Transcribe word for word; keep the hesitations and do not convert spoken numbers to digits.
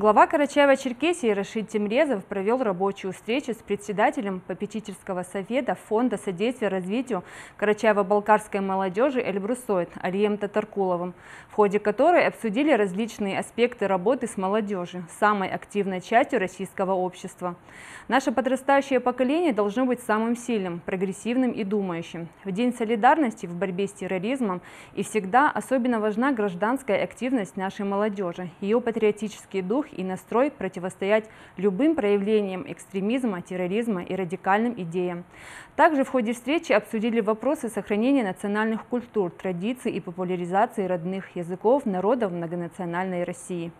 Глава Карачаево-Черкесии Рашид Темрезов провел рабочую встречу с председателем попечительского совета Фонда содействия развитию карачаево-балкарской молодежи Эльбрусоид Алием Тоторкуловым, в ходе которой обсудили различные аспекты работы с молодежью, самой активной частью российского общества. Наше подрастающее поколение должно быть самым сильным, прогрессивным и думающим. В День солидарности в борьбе с терроризмом и всегда особенно важна гражданская активность нашей молодежи, ее патриотический дух и настрой противостоять любым проявлениям экстремизма, терроризма и радикальным идеям. Также в ходе встречи обсудили вопросы сохранения национальных культур, традиций и популяризации родных языков народов многонациональной России.